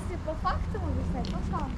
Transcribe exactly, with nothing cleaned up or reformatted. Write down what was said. если по фактам объяснять, по фактам.